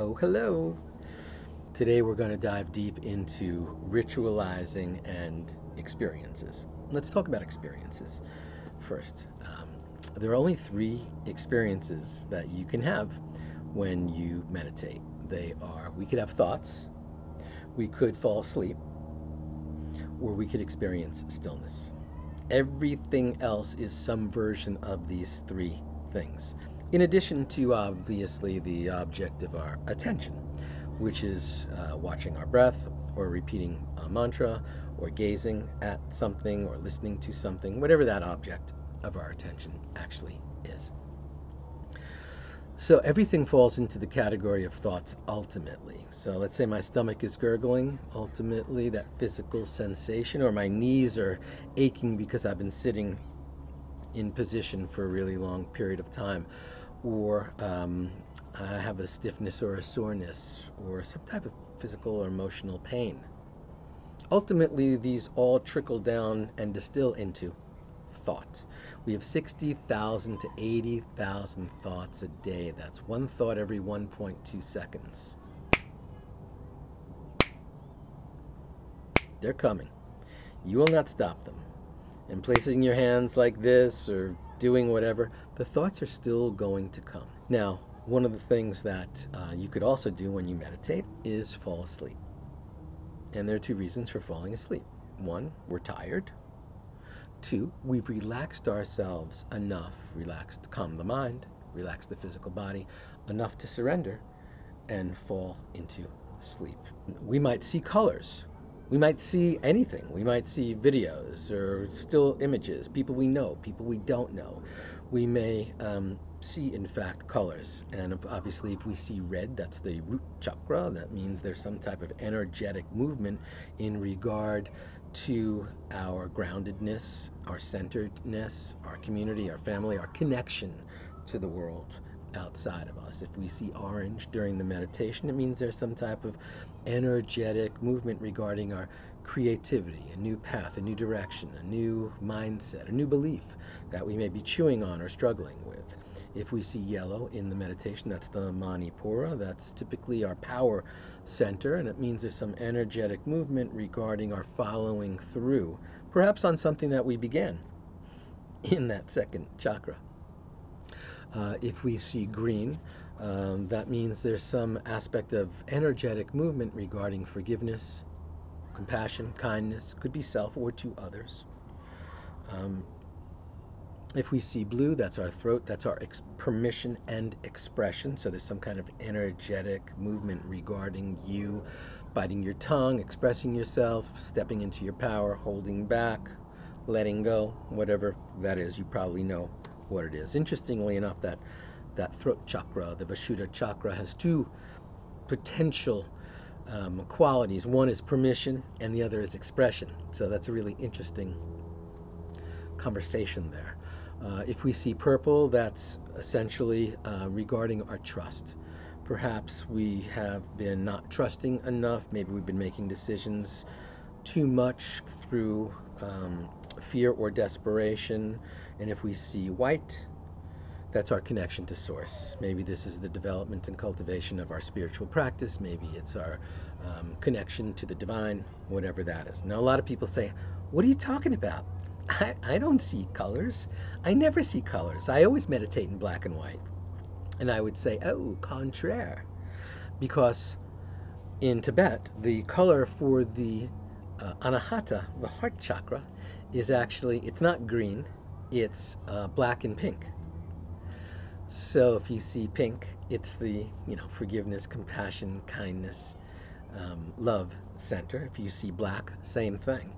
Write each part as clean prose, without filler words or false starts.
Oh, hello. Today we're going to dive deep into ritualizing and experiences. Let's talk about experiences first. There are only 3 experiences that you can have when you meditate. They are, we could have thoughts, we could fall asleep, or we could experience stillness. Everything else is some version of these 3 things, in addition to obviously the object of our attention, which is watching our breath, or repeating a mantra, or gazing at something, or listening to something, whatever that object of our attention actually is. So everything falls into the category of thoughts ultimately. So let's say my stomach is gurgling, ultimately that physical sensation, or my knees are aching because I've been sitting in position for a really long period of time, or I have a stiffness or a soreness or some type of physical or emotional pain. Ultimately, these all trickle down and distill into thought. We have 60,000 to 80,000 thoughts a day. That's one thought every 1.2 seconds. They're coming. You will not stop them. And placing your hands like this or doing whatever, the thoughts are still going to come. Now, one of the things that you could also do when you meditate is fall asleep. And there are 2 reasons for falling asleep. 1, we're tired. 2, we've relaxed ourselves enough, relaxed to calm the mind, relax the physical body, enough to surrender and fall into sleep. We might see colors. We might see anything. We might see videos or still images, people we know, people we don't know. We may see, in fact, colors. And obviously, if we see red, that's the root chakra. That means there's some type of energetic movement in regard to our groundedness, our centeredness, our community, our family, our connection to the world outside of us. If we see orange during the meditation, it means there's some type of energetic movement regarding our creativity, a new path, a new direction, a new mindset, a new belief that we may be chewing on or struggling with. If we see yellow in the meditation, that's the Manipura. That's typically our power center, and it means there's some energetic movement regarding our following through, perhaps on something that we began in that second chakra. If we see green, that means there's some aspect of energetic movement regarding forgiveness, compassion, kindness, could be self or to others. If we see blue, that's our throat, that's our permission and expression. So there's some kind of energetic movement regarding you biting your tongue, expressing yourself, stepping into your power, holding back, letting go, whatever that is. You probably know what it is. Interestingly enough, that throat chakra, the Vishuddha chakra, has 2 potential qualities. One is permission and the other is expression. So that's a really interesting conversation there. If we see purple, that's essentially regarding our trust. Perhaps we have been not trusting enough. Maybe we've been making decisions too much through fear or desperation. And if we see white, that's our connection to source. Maybe this is the development and cultivation of our spiritual practice. Maybe it's our connection to the divine, whatever that is. Now, a lot of people say, what are you talking about? I don't see colors. I never see colors. I always meditate in black and white. And I would say, oh, contraire. Because in Tibet, the color for the Anahata, the heart chakra, is actually, it's not green, it's black and pink. So if you see pink, it's the, forgiveness, compassion, kindness, love center. If you see black, same thing.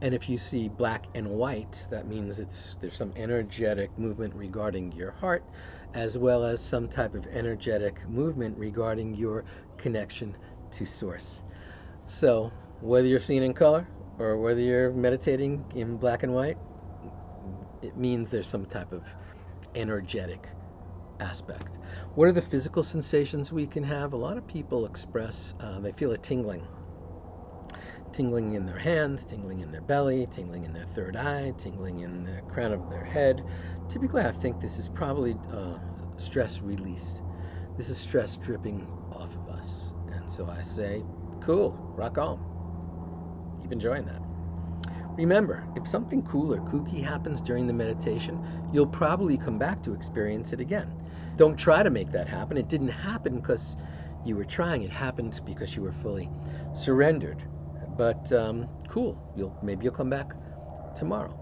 And if you see black and white, that means there's some energetic movement regarding your heart, as well as some type of energetic movement regarding your connection to source. So whether you're seeing in color or whether you're meditating in black and white, it means there's some type of energetic aspect. What are the physical sensations we can have? A lot of people express, they feel a tingling. Tingling in their hands, tingling in their belly, tingling in their third eye, tingling in the crown of their head. Typically, I think this is probably stress release. This is stress dripping off of us. And so I say, cool, rock on. Keep enjoying that. Remember, if something cool or kooky happens during the meditation, you'll probably come back to experience it again. Don't try to make that happen. It didn't happen because you were trying. It happened because you were fully surrendered. But cool, maybe you'll come back tomorrow.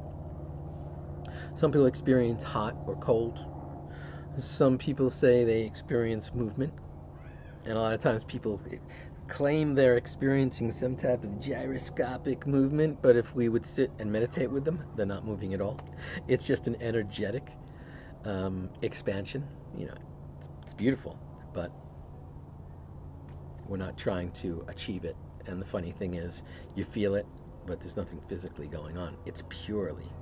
Some people experience hot or cold. Some people say they experience movement. And a lot of times people claim they're experiencing some type of gyroscopic movement, but if we would sit and meditate with them, they're not moving at all. It's just an energetic expansion. You know, it's beautiful, but we're not trying to achieve it. And the funny thing is, you feel it, but there's nothing physically going on. It's purely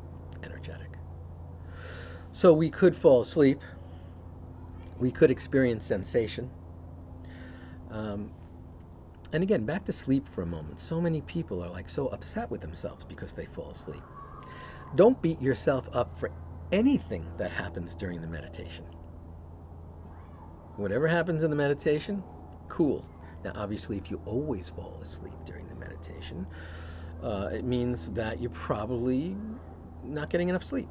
energetic. So we could fall asleep. We could experience sensation. And again, back to sleep for a moment. So many people are so upset with themselves because they fall asleep. Don't beat yourself up for anything that happens during the meditation. Whatever happens in the meditation, cool. Now, obviously, if you always fall asleep during the meditation, it means that you're probably not getting enough sleep.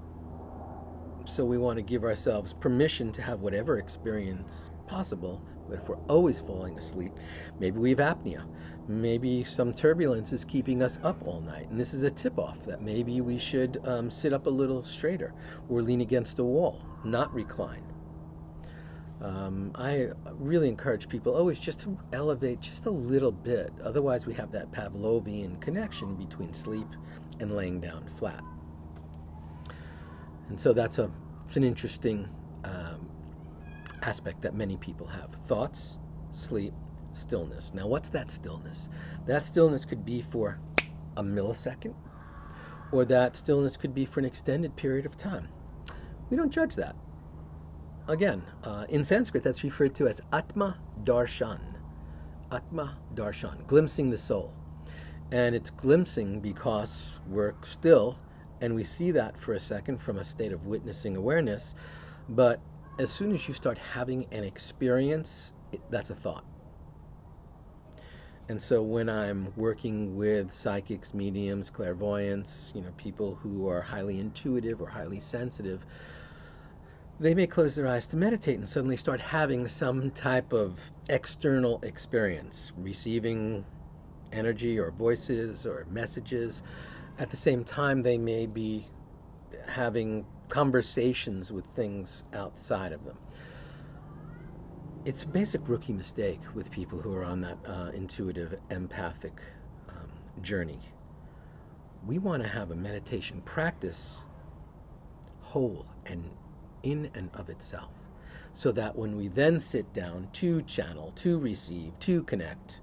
So we want to give ourselves permission to have whatever experience possible. But if we're always falling asleep, maybe we have apnea. Maybe some turbulence is keeping us up all night. And this is a tip-off that maybe we should sit up a little straighter or lean against a wall, not recline. I really encourage people always just to elevate just a little bit. Otherwise, we have that Pavlovian connection between sleep and laying down flat. And so it's an interesting aspect that many people have. Thoughts, sleep, stillness. Now, what's that stillness? That stillness could be for a millisecond, or that stillness could be for an extended period of time. We don't judge that. Again, in Sanskrit, that's referred to as Atma darshan. Atma darshan, glimpsing the soul. And it's glimpsing because we're still, and we see that for a second from a state of witnessing awareness, but as soon as you start having an experience, that's a thought. And so when I'm working with psychics, mediums, clairvoyants, people who are highly intuitive or highly sensitive, they may close their eyes to meditate and suddenly start having some type of external experience, receiving energy or voices or messages. At the same time, they may be having conversations with things outside of them. It's a basic rookie mistake with people who are on that intuitive, empathic journey. We want to have a meditation practice whole and in and of itself, so that when we then sit down to channel, to receive, to connect,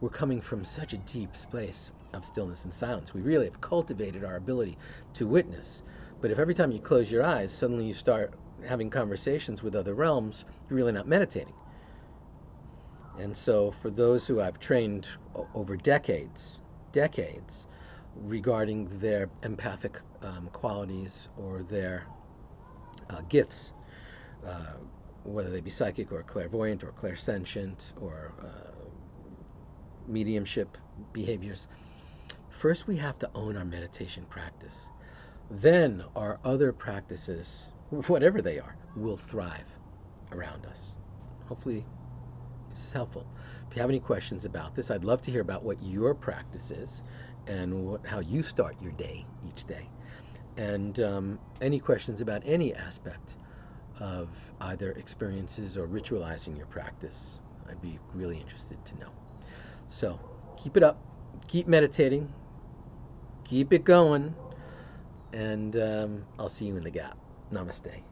we're coming from such a deep space of stillness and silence. We really have cultivated our ability to witness. But if every time you close your eyes, suddenly you start having conversations with other realms, you're really not meditating. And so for those who I've trained over decades, regarding their empathic qualities or their gifts, whether they be psychic or clairvoyant or clairsentient or mediumship behaviors, first we have to own our meditation practice. Then our other practices, whatever they are, will thrive around us. Hopefully this is helpful. If you have any questions about this, I'd love to hear about what your practice is and how you start your day each day. And any questions about any aspect of either experiences or ritualizing your practice, I'd be really interested to know. So keep it up, keep meditating, keep it going. And I'll see you in the gap. Namaste.